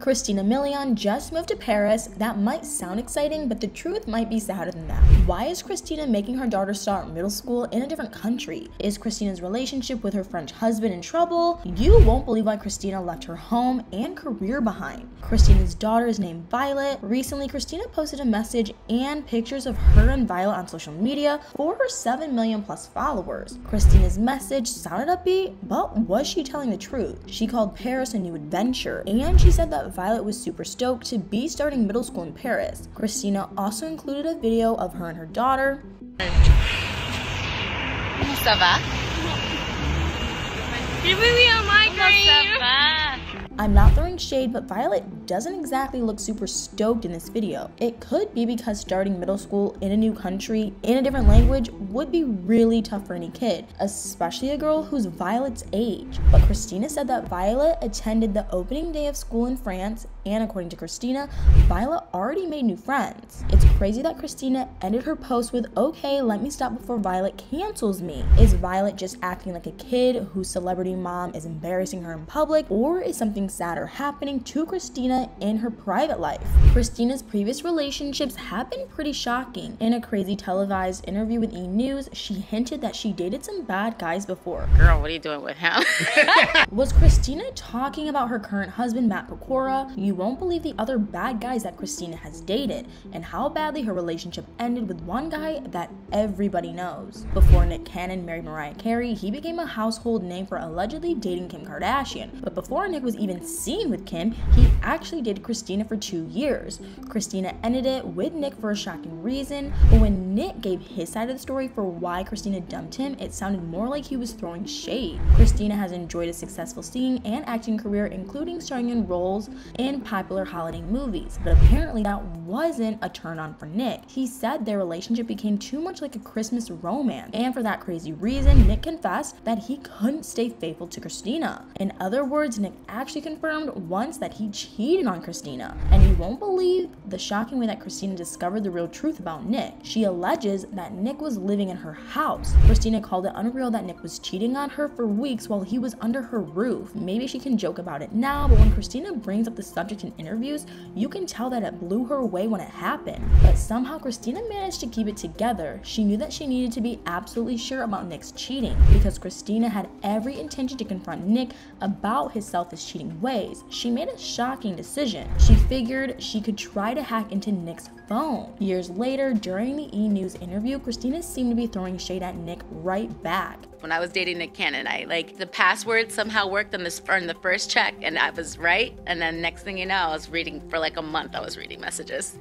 Christina Milian just moved to Paris. That might sound exciting, but the truth might be sadder than that. Why is Christina making her daughter start middle school in a different country? Is Christina's relationship with her French husband in trouble? You won't believe why Christina left her home and career behind. Christina's daughter is named Violet. Recently, Christina posted a message and pictures of her and Violet on social media for her 7 million plus followers. Christina's message sounded upbeat, but was she telling the truth? She called Paris a new adventure, and she said that Violet was super stoked to be starting middle school in Paris. Christina also included a video of her and her daughter. Ça va? I'm not throwing shade, but Violet doesn't exactly look super stoked in this video. It could be because starting middle school in a new country in a different language would be really tough for any kid, especially a girl who's Violet's age. But Christina said that Violet attended the opening day of school in France, and according to Christina, Violet already made new friends. It's crazy that Christina ended her post with, "Okay, let me stop before Violet cancels me." Is Violet just acting like a kid whose celebrity mom is embarrassing her in public, or is something sadder happening to Christina in her private life? Christina's previous relationships have been pretty shocking. In a crazy televised interview with E! News, she hinted that she dated some bad guys before. Girl, what are you doing with him? Was Christina talking about her current husband, Matt Pokora? You won't believe the other bad guys that Christina has dated and how badly her relationship ended with one guy that everybody knows. Before Nick Cannon married Mariah Carey, he became a household name for allegedly dating Kim Kardashian. But before Nick was even seen with Kim, he actually dated Christina for 2 years. Christina ended it with Nick for a shocking reason, but when Nick gave his side of the story for why Christina dumped him, it sounded more like he was throwing shade. Christina has enjoyed a successful singing and acting career, including starring in roles in popular holiday movies, but apparently that wasn't a turn on for Nick. He said their relationship became too much like a Christmas romance, and for that crazy reason, Nick confessed that he couldn't stay faithful to Christina. In other words, Nick actually confirmed once that he cheated on Christina, and you won't believe the shocking way that Christina discovered the real truth about Nick. She alleges that Nick was living in her house. Christina called it unreal that Nick was cheating on her for weeks while he was under her roof. Maybe she can joke about it now, but when Christina brings up the subject in interviews, you can tell that it blew her away when it happened. But somehow Christina managed to keep it together. She knew that she needed to be absolutely sure about Nick's cheating, because Christina had every intention to confront Nick about his selfish cheating ways. She made a shocking decision. She figured she could try to hack into Nick's phone. Years later, during the E! News interview, Christina seemed to be throwing shade at Nick right back. When I was dating Nick Cannon, the password somehow worked on the first check, and I was right. And then next thing you know, I was reading for like a month. I was reading messages.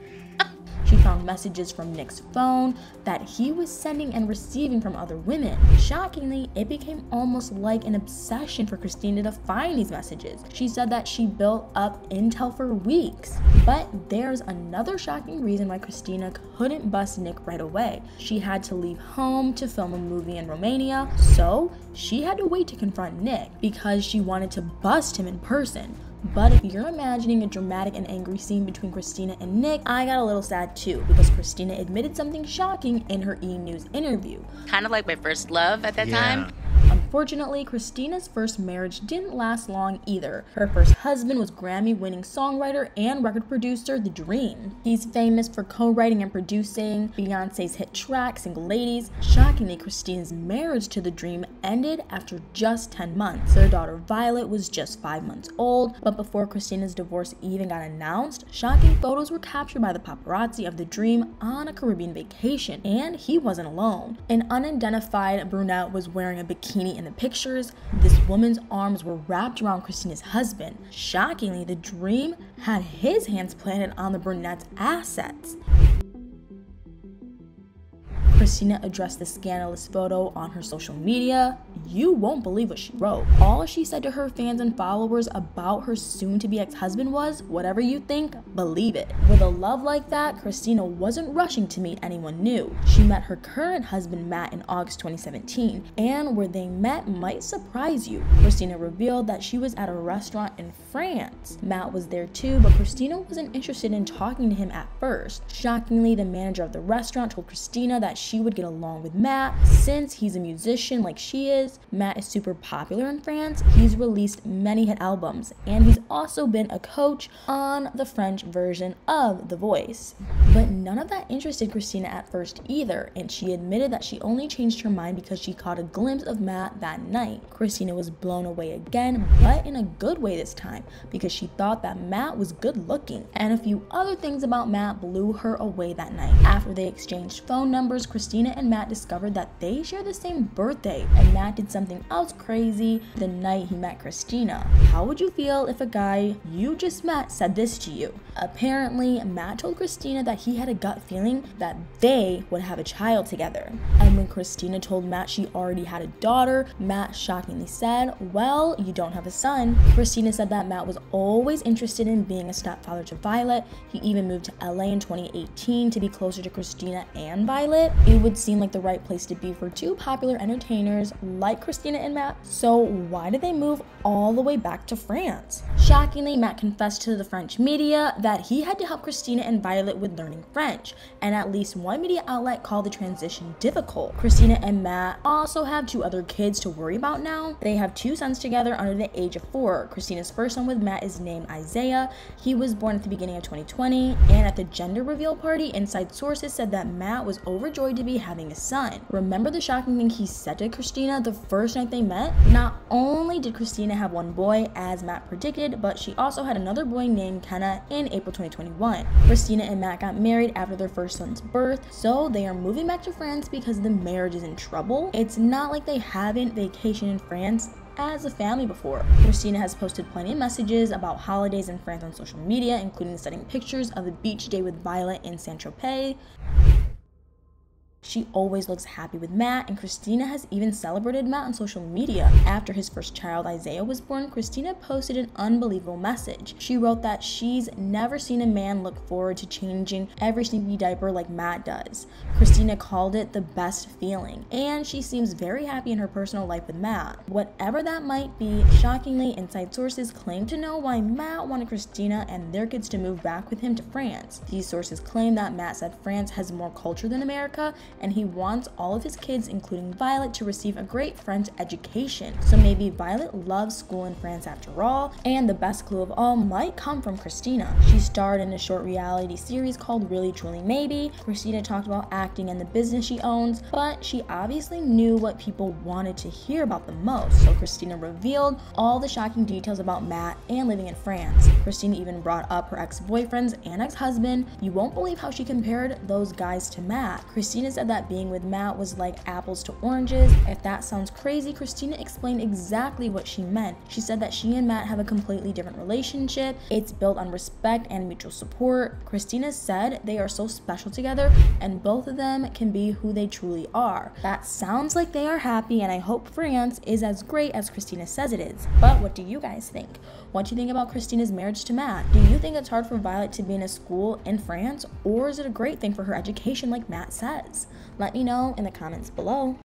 She found messages from Nick's phone that he was sending and receiving from other women. Shockingly, it became almost like an obsession for Christina to find these messages. She said that she built up intel for weeks. But there's another shocking reason why Christina couldn't bust Nick right away. She had to leave home to film a movie in Romania, so she had to wait to confront Nick because she wanted to bust him in person. But if you're imagining a dramatic and angry scene between Christina and Nick, I got a little sad too, because Christina admitted something shocking in her E! News interview. Kind of like my first love at that time. Unfortunately, Christina's first marriage didn't last long either. Her first husband was Grammy-winning songwriter and record producer The Dream. He's famous for co-writing and producing Beyonce's hit track, Single Ladies. Shockingly, Christina's marriage to The Dream ended after just 10 months. Their daughter Violet was just 5 months old, but before Christina's divorce even got announced, shocking photos were captured by the paparazzi of The Dream on a Caribbean vacation, and he wasn't alone. An unidentified brunette was wearing a bikini in the pictures. This woman's arms were wrapped around Christina's husband. Shockingly, The Dream had his hands planted on the brunette's assets. Christina addressed the scandalous photo on her social media. You won't believe what she wrote. All she said to her fans and followers about her soon-to-be ex-husband was, "Whatever you think, believe it." With a love like that, Christina wasn't rushing to meet anyone new. She met her current husband, Matt, in August 2017, and where they met might surprise you. Christina revealed that she was at a restaurant in France. Matt was there too, but Christina wasn't interested in talking to him at first. Shockingly, the manager of the restaurant told Christina that she would get along with Matt. Since he's a musician like she is, Matt is super popular in France. He's released many hit albums, and he's also been a coach on the French version of The Voice. But none of that interested Christina at first either, and she admitted that she only changed her mind because she caught a glimpse of Matt that night. Christina was blown away again, but in a good way this time, because she thought that Matt was good looking, and a few other things about Matt blew her away that night. After they exchanged phone numbers, Christina and Matt discovered that they share the same birthday, and Matt did something else crazy the night he met Christina. How would you feel if a guy you just met said this to you? Apparently, Matt told Christina that he had a gut feeling that they would have a child together. And when Christina told Matt she already had a daughter, Matt shockingly said, "Well, you don't have a son." Christina said that Matt was always interested in being a stepfather to Violet. He even moved to LA in 2018 to be closer to Christina and Violet. It would seem like the right place to be for two popular entertainers like Christina and Matt, so why did they move all the way back to France? Shockingly, Matt confessed to the French media that he had to help Christina and Violet with learning French, and at least one media outlet called the transition difficult. Christina and Matt also have two other kids to worry about now. They have two sons together under the age of 4. Christina's first son with Matt is named Isaiah. He was born at the beginning of 2020, and at the gender reveal party, inside sources said that Matt was overjoyed to be having a son. Remember the shocking thing he said to Christina the first night they met? Not only did Christina have one boy, as Matt predicted, but she also had another boy named Kenna in April 2021. Christina and Matt got married after their first son's birth, so they are moving back to France because the marriage is in trouble. It's not like they haven't vacationed in France as a family before. Christina has posted plenty of messages about holidays in France on social media, including sending pictures of the beach day with Violet in Saint-Tropez. She always looks happy with Matt, and Christina has even celebrated Matt on social media. After his first child, Isaiah, was born, Christina posted an unbelievable message. She wrote that she's never seen a man look forward to changing every stinky diaper like Matt does. Christina called it the best feeling, and she seems very happy in her personal life with Matt. Whatever that might be, shockingly, inside sources claim to know why Matt wanted Christina and their kids to move back with him to France. These sources claim that Matt said France has more culture than America, and he wants all of his kids, including Violet, to receive a great French education. So maybe Violet loves school in France after all, and the best clue of all might come from Christina. She starred in a short reality series called Really Truly Maybe. Christina talked about acting and the business she owns, but she obviously knew what people wanted to hear about the most, so Christina revealed all the shocking details about Matt and living in France. Christina even brought up her ex-boyfriends and ex-husband. You won't believe how she compared those guys to Matt. Christina said that being with Matt was like apples to oranges. If that sounds crazy, Christina explained exactly what she meant. She said that she and Matt have a completely different relationship. It's built on respect and mutual support. Christina said they are so special together, and both of them can be who they truly are. That sounds like they are happy, and I hope France is as great as Christina says it is. But what do you guys think? What do you think about Christina's marriage to Matt? Do you think it's hard for Violet to be in a school in France, or is it a great thing for her education like Matt says? Let me know in the comments below.